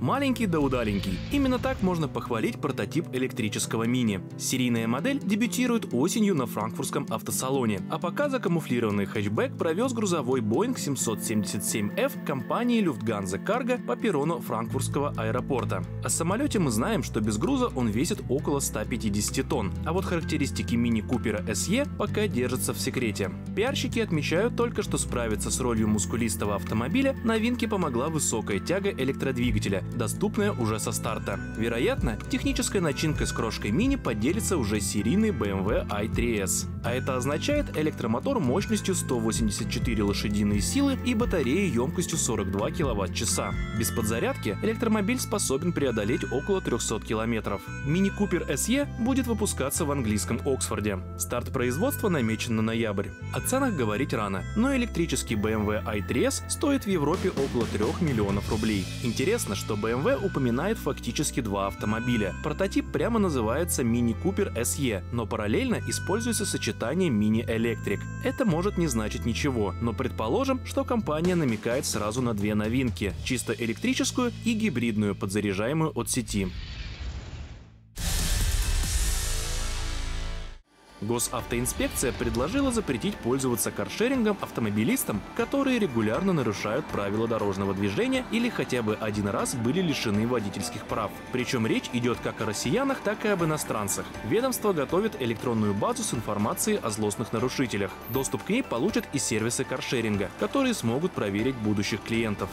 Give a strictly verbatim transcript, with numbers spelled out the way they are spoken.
Маленький да удаленький. Именно так можно похвалить прототип электрического мини. Серийная модель дебютирует осенью на франкфуртском автосалоне, а пока закамуфлированный хэтчбэк провез грузовой Boeing семьсот семьдесят семь эф компании Люфтганза Карго по перрону франкфуртского аэропорта. О самолете мы знаем, что без груза он весит около ста пятидесяти тонн, а вот характеристики Mini Cooper эс и пока держатся в секрете. Пиарщики отмечают только, что справиться с ролью мускулистого автомобиля новинке помогла высокая тяга электродвигателя, доступная уже со старта. Вероятно, технической начинкой с крошкой мини поделится уже серийный бэ эм вэ ай три эс. А это означает электромотор мощностью сто восемьдесят четыре лошадиные силы и батарею емкостью сорок два киловатт-часа. Без подзарядки электромобиль способен преодолеть около трёхсот километров. Mini Cooper эс и будет выпускаться в английском Оксфорде. Старт производства намечен на ноябрь. О ценах говорить рано, но электрический бэ эм вэ ай три эс стоит в Европе около трёх миллионов рублей. Интересно, что бэ эм вэ упоминает фактически два автомобиля. Прототип прямо называется Mini Cooper эс и, но параллельно используется сочетание Mini Electric. Это может не значить ничего, но предположим, что компания намекает сразу на две новинки – чисто электрическую и гибридную, подзаряжаемую от сети. Госавтоинспекция предложила запретить пользоваться каршерингом автомобилистам, которые регулярно нарушают правила дорожного движения или хотя бы один раз были лишены водительских прав. Причем речь идет как о россиянах, так и об иностранцах. Ведомство готовит электронную базу с информацией о злостных нарушителях. Доступ к ней получат и сервисы каршеринга, которые смогут проверить будущих клиентов.